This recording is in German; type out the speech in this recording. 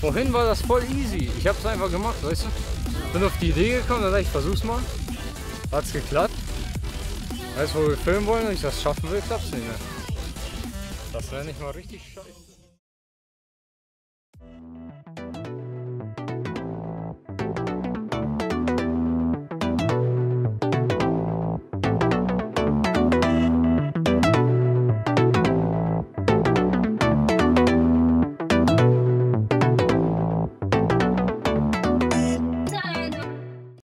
Vorhin war das voll easy. Ich hab's einfach gemacht, weißt du? Bin auf die Idee gekommen, dann dachte ich, versuch's mal. Hat's geklappt. Weißt du, wo wir filmen wollen und ich das schaffen will, klappt's nicht mehr. Das wäre nicht mal richtig scheiße.